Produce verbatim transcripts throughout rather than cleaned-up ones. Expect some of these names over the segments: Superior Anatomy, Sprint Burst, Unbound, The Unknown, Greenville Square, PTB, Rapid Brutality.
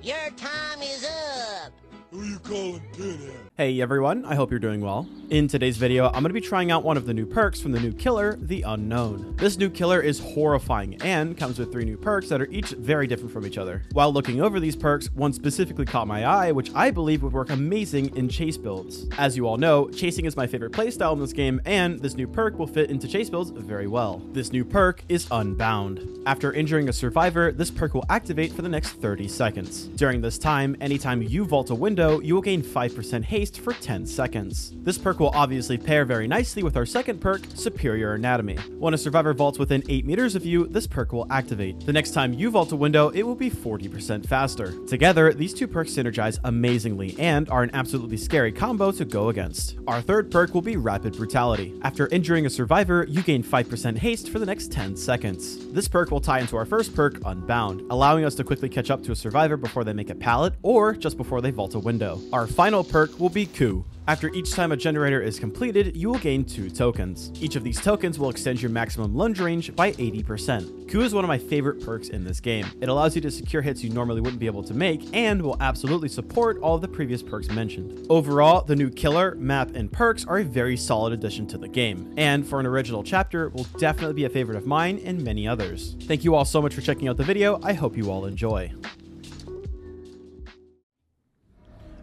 Your time is up. Who you calling pinhead? Hey everyone, I hope you're doing well. In today's video, I'm going to be trying out one of the new perks from the new killer, The Unknown. This new killer is horrifying and comes with three new perks that are each very different from each other. While looking over these perks, one specifically caught my eye, which I believe would work amazing in chase builds. As you all know, chasing is my favorite playstyle in this game, and this new perk will fit into chase builds very well. This new perk is Unbound. After injuring a survivor, this perk will activate for the next thirty seconds. During this time, anytime you vault a window, you will gain five percent haste for ten seconds. This perk will obviously pair very nicely with our second perk, Superior Anatomy. When a survivor vaults within eight meters of you, this perk will activate. The next time you vault a window, it will be forty percent faster. Together, these two perks synergize amazingly and are an absolutely scary combo to go against. Our third perk will be Rapid Brutality. After injuring a survivor, you gain five percent haste for the next ten seconds. This perk will tie into our first perk, Unbound, allowing us to quickly catch up to a survivor before they make a pallet or just before they vault a window. window. Our final perk will be Coup. After each time a generator is completed, you will gain two tokens. Each of these tokens will extend your maximum lunge range by eighty percent. Coup is one of my favorite perks in this game. It allows you to secure hits you normally wouldn't be able to make and will absolutely support all of the previous perks mentioned. Overall, the new killer, map, and perks are a very solid addition to the game, and for an original chapter will definitely be a favorite of mine and many others. Thank you all so much for checking out the video. I hope you all enjoy.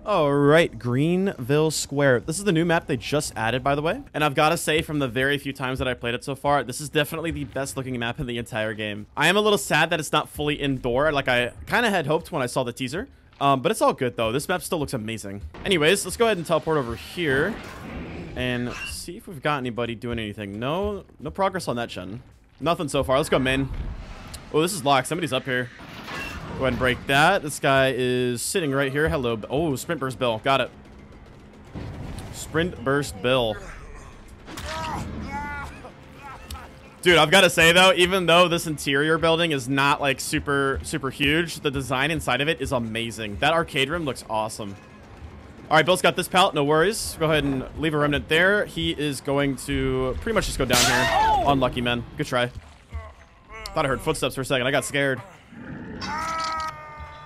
Alright, Greenville Square. This is the new map they just added, by the way. And I've got to say, from the very few times that I played it so far, this is definitely the best looking map in the entire game. I am a little sad that it's not fully indoor, like I kind of had hoped when I saw the teaser. Um, but it's all good, though. This map still looks amazing. Anyways, let's go ahead and teleport over here and see if we've got anybody doing anything. No, no progress on that, Shen. Nothing so far. Let's go main. Oh, this is locked. Somebody's up here. Go ahead and break that. This guy is sitting right here. Hello. Oh, Sprint Burst Bill. Got it. Sprint Burst Bill. Dude, I've got to say, though, even though this interior building is not, like, super, super huge, the design inside of it is amazing. That arcade room looks awesome. All right, Bill's got this pallet. No worries. Go ahead and leave a remnant there. He is going to pretty much just go down here. Unlucky, man. Good try. Thought I heard footsteps for a second. I got scared.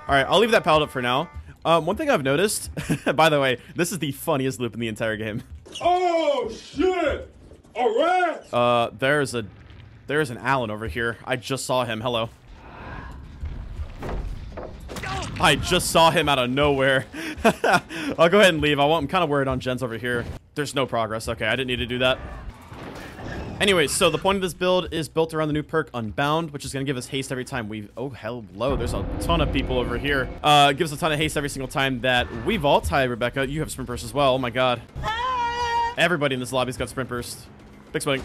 All right, I'll leave that pallet up for now. Um, one thing I've noticed, by the way, this is the funniest loop in the entire game. Oh, shit! All right! Uh, there's a, there's an Allen over here. I just saw him. Hello. I just saw him out of nowhere. I'll go ahead and leave. I want, I'm kind of worried on Jen's over here. There's no progress. Okay, I didn't need to do that. Anyway, so the point of this build is built around the new perk Unbound, which is going to give us haste every time we... Oh, hello. There's a ton of people over here. Uh, gives us a ton of haste every single time that we vault. Hi, Rebecca. You have Sprint Burst as well. Oh, my God. Everybody in this lobby's got Sprint Burst. Big swing.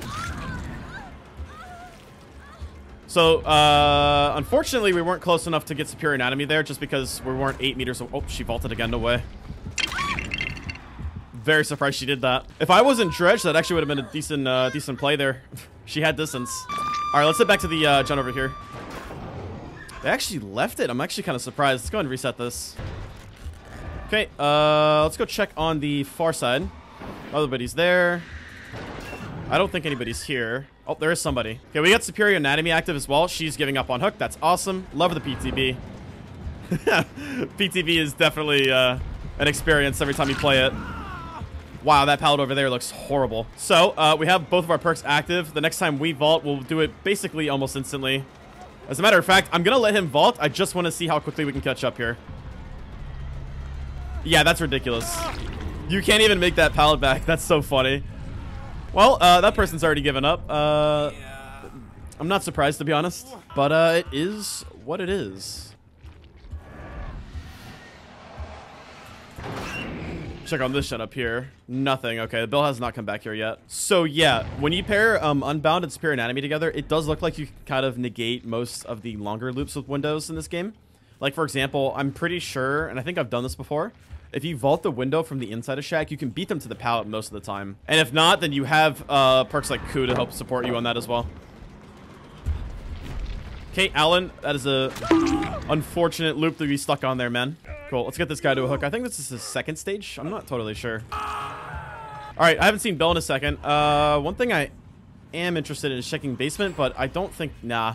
So, uh, unfortunately, we weren't close enough to get Superior Anatomy there just because we weren't eight meters... Oh, she vaulted again. No way. Very surprised she did that. If I wasn't dredged, that actually would have been a decent uh, decent play there. She had distance. All right, let's head back to the uh, John over here. They actually left it. I'm actually kind of surprised. Let's go ahead and reset this. Okay, uh, let's go check on the far side. Everybody's there. I don't think anybody's here. Oh, there is somebody. Okay, we got Superior Anatomy active as well. She's giving up on hook. That's awesome. Love the P T B. P T B is definitely uh, an experience every time you play it. Wow, that pallet over there looks horrible. So, uh, we have both of our perks active. The next time we vault, we'll do it basically almost instantly. As a matter of fact, I'm going to let him vault. I just want to see how quickly we can catch up here. Yeah, that's ridiculous. You can't even make that pallet back. That's so funny. Well, uh, that person's already given up. Uh, I'm not surprised, to be honest. But uh, it is what it is. Check on this shit up here. Nothing. Okay, the bill has not come back here yet. So yeah, when you pair um, Unbound and Superior Anatomy together, it does look like you can kind of negate most of the longer loops with windows in this game. Like, for example, I'm pretty sure, and I think I've done this before, if you vault the window from the inside of Shack, you can beat them to the pallet most of the time. And if not, then you have uh, perks like Coup to help support you on that as well. Okay, Allen, that is a unfortunate loop to be stuck on there, man. Cool, let's get this guy to a hook. I think this is his second stage. I'm not totally sure. All right, I haven't seen Bill in a second. Uh, one thing I am interested in is checking basement, but I don't think... Nah.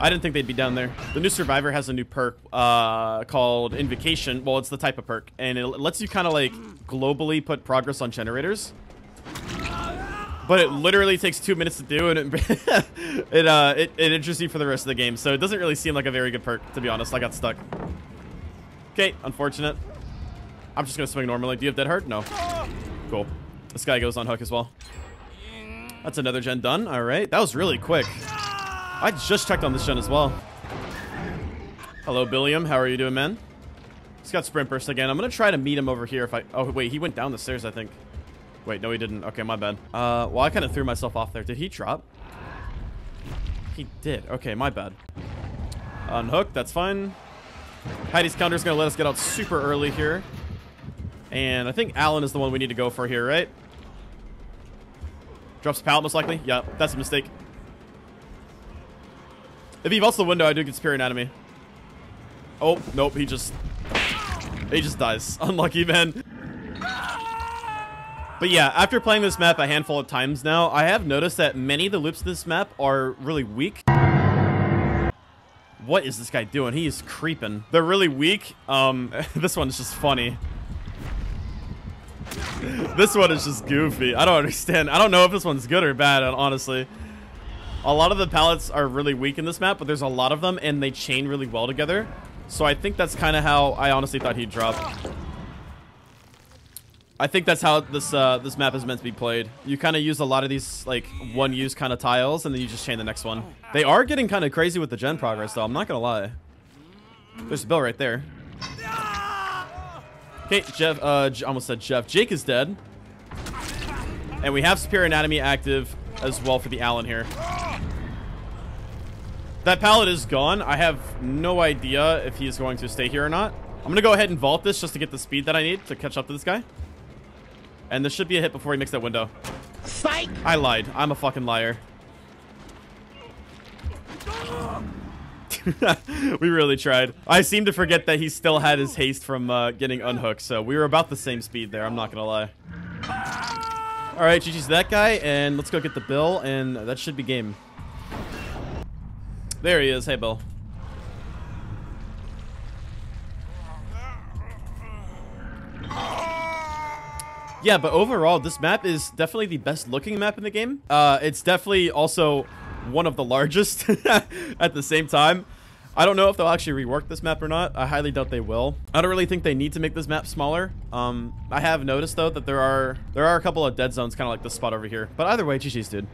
I didn't think they'd be down there. The new Survivor has a new perk uh, called Invocation. Well, it's the type of perk, and it lets you kind of like globally put progress on generators. But it literally takes two minutes to do, and it it, uh, it it interests you for the rest of the game. So it doesn't really seem like a very good perk, to be honest. I got stuck. Okay, unfortunate. I'm just gonna swing normally. Do you have Dead Heart? No. Cool. This guy goes on hook as well. That's another gen done. All right, that was really quick. I just checked on this gen as well. Hello, Billiam. How are you doing, man? He's got Sprint Burst again. I'm gonna try to meet him over here. If I oh wait, he went down the stairs, I think. Wait, no, he didn't. Okay, my bad. Uh, well, I kind of threw myself off there. Did he drop? He did. Okay, my bad. Unhook. That's fine. Heidi's counter is gonna let us get out super early here, and I think Alan is the one we need to go for here, right? Drops pallet most likely. Yeah, that's a mistake. If he vaults the window, I do get Superior Anatomy. Oh nope, he just he just dies. Unlucky, man. But yeah, after playing this map a handful of times now, I have noticed that many of the loops in this map are really weak. What is this guy doing? He is creeping. They're really weak. Um, this one is just funny. This one is just goofy. I don't understand. I don't know if this one's good or bad, honestly. A lot of the pallets are really weak in this map, but there's a lot of them, and they chain really well together. So I think that's kind of how I honestly thought he'd drop. I think that's how this uh, this map is meant to be played. You kind of use a lot of these like one-use kind of tiles, and then you just chain the next one. They are getting kind of crazy with the gen progress, though. I'm not gonna lie. There's a bell right there. Okay, Jeff. Uh, I almost said Jeff. Jake is dead, and we have Superior Anatomy active as well for the Allen here. That pallet is gone. I have no idea if he's going to stay here or not. I'm gonna go ahead and vault this just to get the speed that I need to catch up to this guy. And there should be a hit before he makes that window. Psych! I lied. I'm a fucking liar. We really tried. I seem to forget that he still had his haste from uh, getting unhooked, so we were about the same speed there. I'm not gonna lie. All right, G G's that guy, and let's go get the Bill, and that should be game. There he is. Hey, Bill. Yeah, but overall, this map is definitely the best looking map in the game. Uh, it's definitely also one of the largest at the same time. I don't know if they'll actually rework this map or not. I highly doubt they will. I don't really think they need to make this map smaller. Um, I have noticed, though, that there are there are a couple of dead zones, kind of like this spot over here. But either way, G G's, dude.